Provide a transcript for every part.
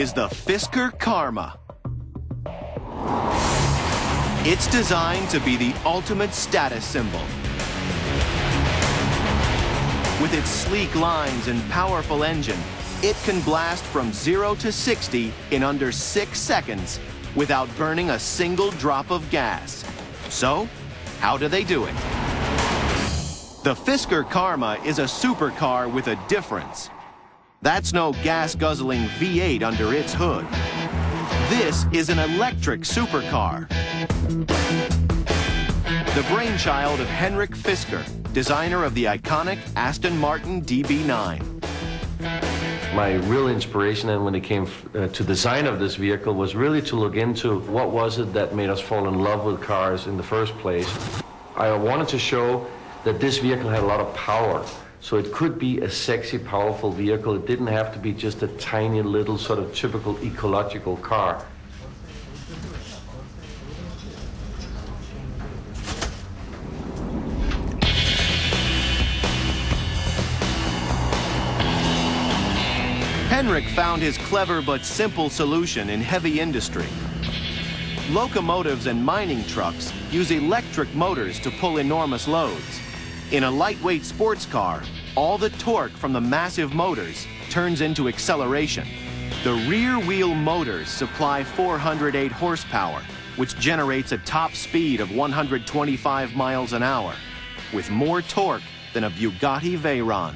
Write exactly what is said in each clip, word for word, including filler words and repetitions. is the Fisker Karma. It's designed to be the ultimate status symbol. With its sleek lines and powerful engine, it can blast from zero to sixty in under six seconds without burning a single drop of gas. So, how do they do it? The Fisker Karma is a supercar with a difference. That's no gas-guzzling V eight under its hood. This is an electric supercar. The brainchild of Henrik Fisker, designer of the iconic Aston Martin D B nine. My real inspiration, and when it came uh, to design of this vehicle, was really to look into what was it that made us fall in love with cars in the first place. I wanted to show that this vehicle had a lot of power, so it could be a sexy, powerful vehicle. It didn't have to be just a tiny little sort of typical ecological car. Henrik found his clever but simple solution in heavy industry. Locomotives and mining trucks use electric motors to pull enormous loads. In a lightweight sports car, all the torque from the massive motors turns into acceleration. The rear-wheel motors supply four hundred eight horsepower, which generates a top speed of one hundred twenty-five miles an hour, with more torque than a Bugatti Veyron.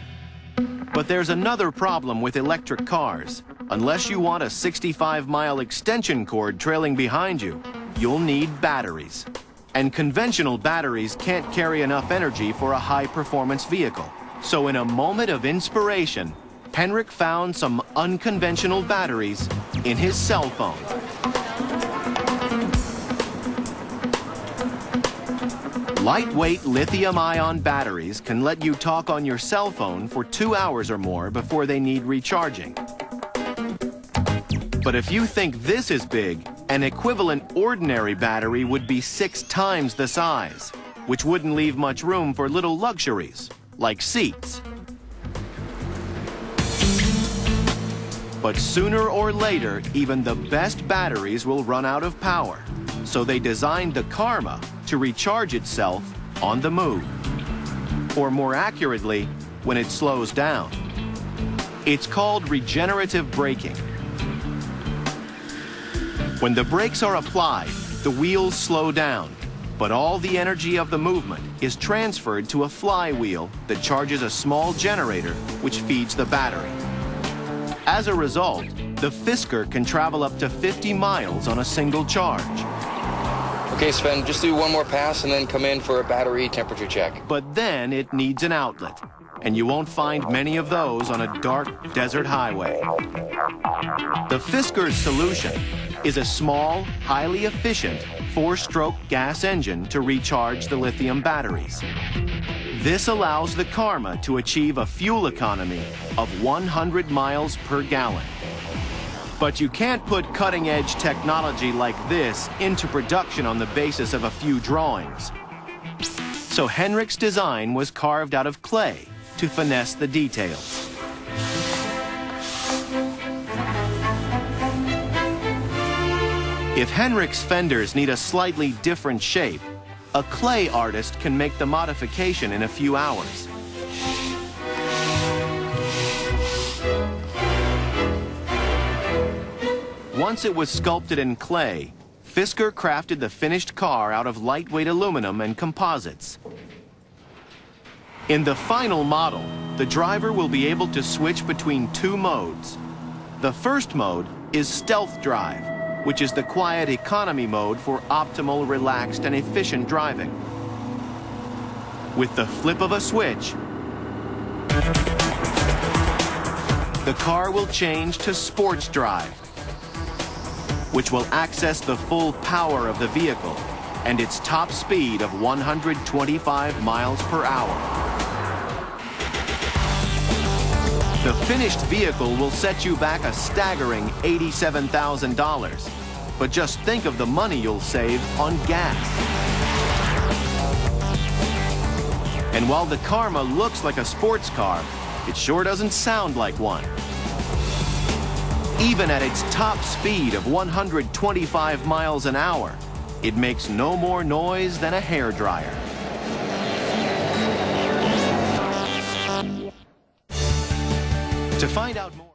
But there's another problem with electric cars. Unless you want a sixty-five mile extension cord trailing behind you, you'll need batteries. And conventional batteries can't carry enough energy for a high-performance vehicle. So in a moment of inspiration, Henrik found some unconventional batteries in his cell phone. Lightweight lithium-ion batteries can let you talk on your cell phone for two hours or more before they need recharging. But if you think this is big, an equivalent ordinary battery would be six times the size, which wouldn't leave much room for little luxuries, like seats. But sooner or later, even the best batteries will run out of power. So they designed the Karma to recharge itself on the move. Or more accurately, when it slows down. It's called regenerative braking. When the brakes are applied, the wheels slow down, but all the energy of the movement is transferred to a flywheel that charges a small generator which feeds the battery. As a result, the Fisker can travel up to fifty miles on a single charge. Okay, Sven, just do one more pass and then come in for a battery temperature check. But then it needs an outlet, and you won't find many of those on a dark desert highway. The Fisker's solution is a small, highly efficient four-stroke gas engine to recharge the lithium batteries. This allows the Karma to achieve a fuel economy of one hundred miles per gallon. But you can't put cutting-edge technology like this into production on the basis of a few drawings. So Henrik's design was carved out of clay to finesse the details. If Henrik's fenders need a slightly different shape, a clay artist can make the modification in a few hours. Once it was sculpted in clay, Fisker crafted the finished car out of lightweight aluminum and composites. In the final model, the driver will be able to switch between two modes. The first mode is Stealth Drive, which is the quiet economy mode for optimal, relaxed, and efficient driving. With the flip of a switch, the car will change to Sports Drive, which will access the full power of the vehicle and its top speed of one hundred twenty-five miles per hour. The finished vehicle will set you back a staggering eighty-seven thousand dollars. But just think of the money you'll save on gas. And while the Karma looks like a sports car, it sure doesn't sound like one. Even at its top speed of one hundred twenty-five miles an hour, it makes no more noise than a hairdryer. To find out more...